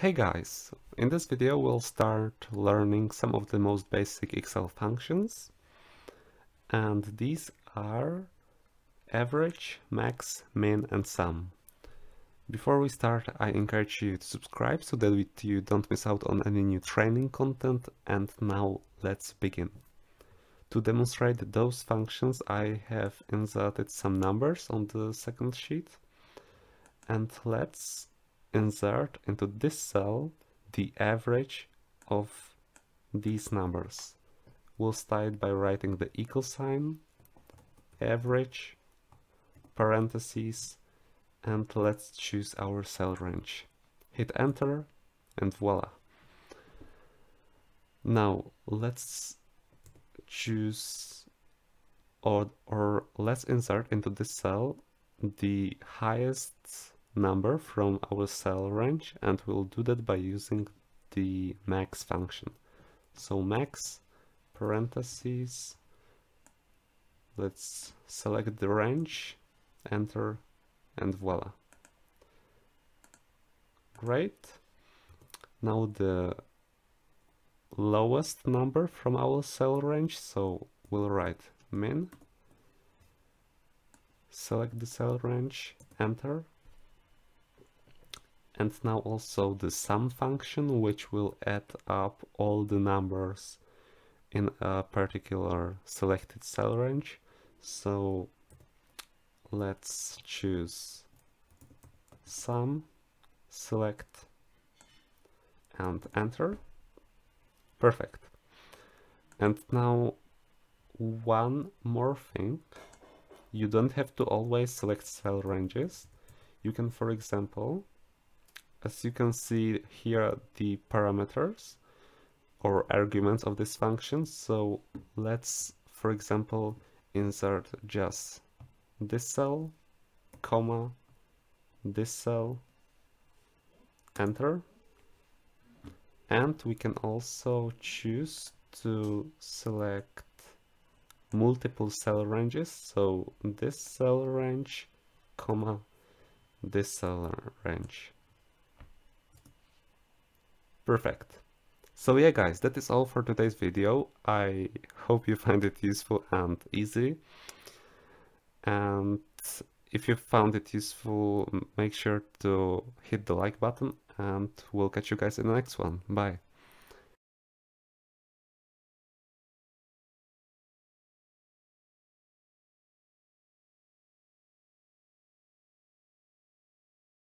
Hey guys, in this video we'll start learning some of the most basic Excel functions, and these are average, max, min and sum. Before we start, I encourage you to subscribe so that you don't miss out on any new training content, and now let's begin. To demonstrate those functions I have inserted some numbers on the second sheet, and let's insert into this cell the average of these numbers. We'll start by writing the equal sign, average, parentheses, and let's choose our cell range. Hit enter and voila. Now let's choose or let's insert into this cell the highest number from our cell range, and we'll do that by using the max function. So max, parentheses, let's select the range, enter, and voila. Great. Now the lowest number from our cell range, so we'll write min, select the cell range, enter. And now also the sum function, which will add up all the numbers in a particular selected cell range. So let's choose sum, select and enter. Perfect. And now one more thing. You don't have to always select cell ranges. You can, for example, as you can see here, the parameters or arguments of this function. So let's, for example, insert just this cell, comma, this cell, enter. And we can also choose to select multiple cell ranges. So this cell range, comma, this cell range. Perfect. So yeah guys, that is all for today's video. I hope you find it useful and easy. And if you found it useful, make sure to hit the like button, and we'll catch you guys in the next one. Bye.